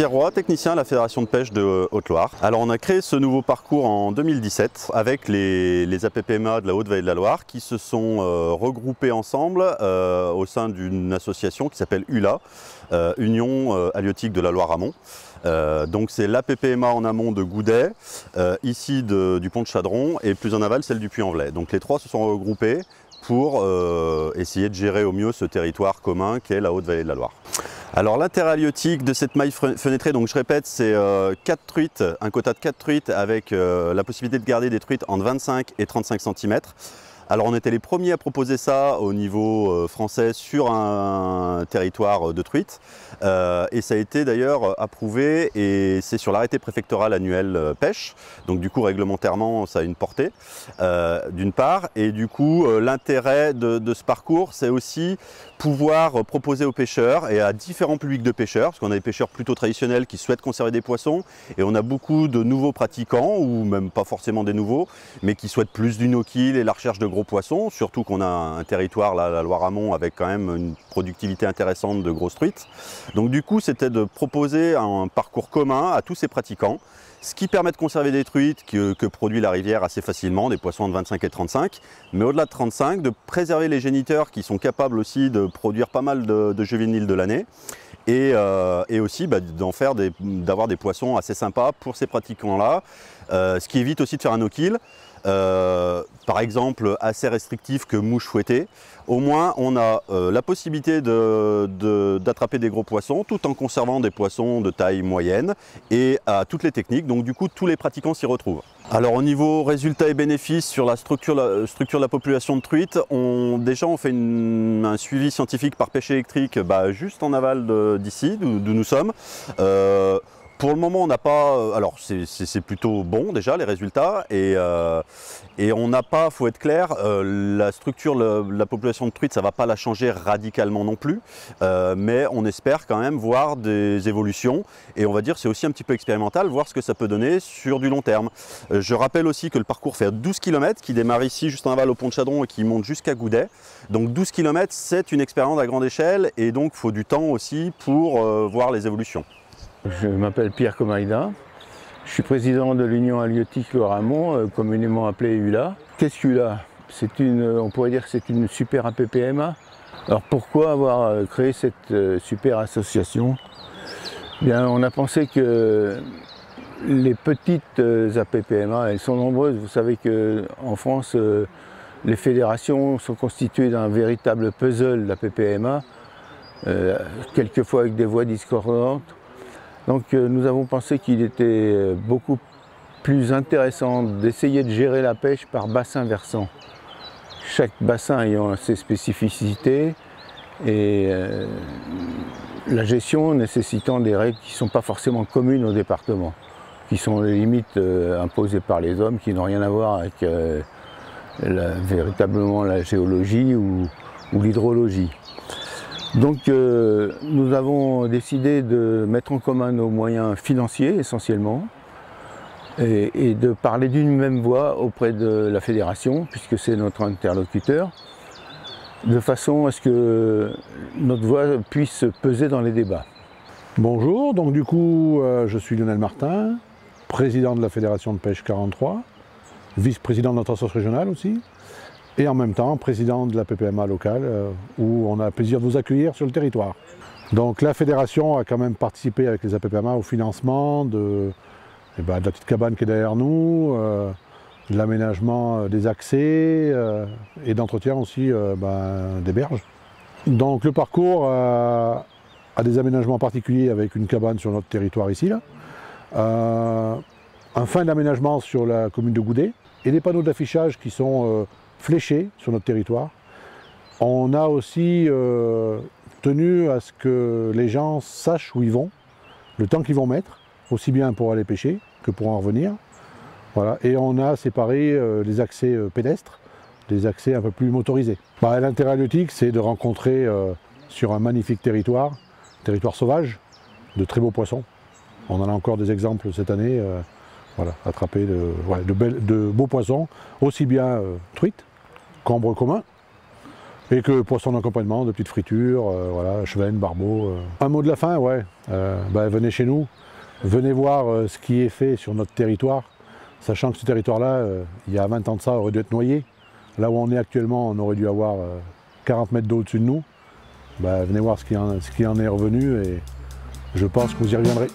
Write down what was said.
Pierre Roy, technicien à la Fédération de Pêche de Haute-Loire. Alors on a créé ce nouveau parcours en 2017 avec les APPMA de la Haute-Vallée-de-la-Loire qui se sont regroupés ensemble au sein d'une association qui s'appelle ULA, Union Halieutique de la Loire-Amont. Donc c'est l'APPMA en amont de Goudet, ici du pont de Chadron et plus en aval celle du Puy-en-Velay. Donc les trois se sont regroupés pour essayer de gérer au mieux ce territoire commun qu'est la Haute-Vallée-de-la-Loire. Alors l'intérêt halieutique de cette maille fenêtrée, donc je répète, c'est 4 truites, un quota de 4 truites avec la possibilité de garder des truites entre 25 et 35 cm. Alors on était les premiers à proposer ça au niveau français sur un territoire de truites et ça a été d'ailleurs approuvé et c'est sur l'arrêté préfectoral annuel pêche, donc du coup réglementairement ça a une portée d'une part et du coup l'intérêt de ce parcours c'est aussi pouvoir proposer aux pêcheurs et à différents publics de pêcheurs, parce qu'on a des pêcheurs plutôt traditionnels qui souhaitent conserver des poissons et on a beaucoup de nouveaux pratiquants ou même pas forcément des nouveaux mais qui souhaitent plus du no-kill et la recherche de gros poissons, surtout qu'on a un territoire, là, la Loire-Amont, avec quand même une productivité intéressante de grosses truites. Donc du coup, c'était de proposer un parcours commun à tous ces pratiquants, ce qui permet de conserver des truites que produit la rivière assez facilement, des poissons de 25 et 35, mais au-delà de 35, de préserver les géniteurs qui sont capables aussi de produire pas mal de juvéniles de l'année, et aussi d'avoir des poissons assez sympas pour ces pratiquants-là, ce qui évite aussi de faire un no-kill. Par exemple assez restrictif que mouche fouettée, au moins on a la possibilité d'attraper des gros poissons tout en conservant des poissons de taille moyenne et à toutes les techniques, donc du coup tous les pratiquants s'y retrouvent. Alors au niveau résultats et bénéfices sur la structure de la population de truites, déjà on fait un suivi scientifique par pêche électrique juste en aval d'ici d'où nous sommes. Pour le moment, on n'a pas. Alors, c'est plutôt bon déjà les résultats, et on n'a pas, faut être clair, la structure de la population de truites, ça ne va pas la changer radicalement non plus, mais on espère quand même voir des évolutions, et on va dire c'est aussi un petit peu expérimental, voir ce que ça peut donner sur du long terme. Je rappelle aussi que le parcours fait 12 km, qui démarre ici juste en aval au pont de Chadron et qui monte jusqu'à Goudet. Donc 12 km, c'est une expérience à grande échelle, et donc il faut du temps aussi pour voir les évolutions. Je m'appelle Pierre Comaïda, je suis président de l'Union halieutique Loire-Amont, communément appelée ULA. Qu'est-ce qu'ULA ? On pourrait dire que c'est une super APPMA. Alors pourquoi avoir créé cette super association ? Bien, on a pensé que les petites APPMA, elles sont nombreuses. Vous savez qu'en France, les fédérations sont constituées d'un véritable puzzle d'APPMA, quelquefois avec des voix discordantes. Donc nous avons pensé qu'il était beaucoup plus intéressant d'essayer de gérer la pêche par bassin versant, chaque bassin ayant ses spécificités et la gestion nécessitant des règles qui ne sont pas forcément communes au département, qui sont les limites imposées par les hommes, qui n'ont rien à voir avec véritablement la géologie ou l'hydrologie. Donc nous avons décidé de mettre en commun nos moyens financiers essentiellement et de parler d'une même voix auprès de la fédération, puisque c'est notre interlocuteur, de façon à ce que notre voix puisse peser dans les débats. Bonjour, donc du coup je suis Lionel Martin, président de la Fédération de Pêche 43, vice-président de notre association régionale aussi, et en même temps président de la PPMA locale, où on a le plaisir de vous accueillir sur le territoire. Donc la fédération a quand même participé avec les APPMA au financement de la petite cabane qui est derrière nous, de l'aménagement des accès et d'entretien aussi des berges. Donc le parcours a des aménagements particuliers avec une cabane sur notre territoire ici, là. Un fin d'aménagement sur la commune de Goudet et des panneaux d'affichage qui sont fléchés sur notre territoire. On a aussi tenu à ce que les gens sachent où ils vont, le temps qu'ils vont mettre, aussi bien pour aller pêcher que pour en revenir. Voilà. Et on a séparé les accès pédestres, des accès un peu plus motorisés. L'intérêt halieutique, c'est de rencontrer sur un magnifique territoire sauvage, de très beaux poissons. On en a encore des exemples cette année, voilà, attraper de beaux poissons, aussi bien truites, combres communs, Et que pour son accompagnement, de petites fritures, voilà, chevaine, barbeau. Un mot de la fin, ouais, venez chez nous, venez voir ce qui est fait sur notre territoire, sachant que ce territoire-là, il y a 20 ans de ça, aurait dû être noyé. Là où on est actuellement, on aurait dû avoir 40 mètres d'eau au-dessus de nous. Venez voir ce qui en est revenu et je pense que vous y reviendrez.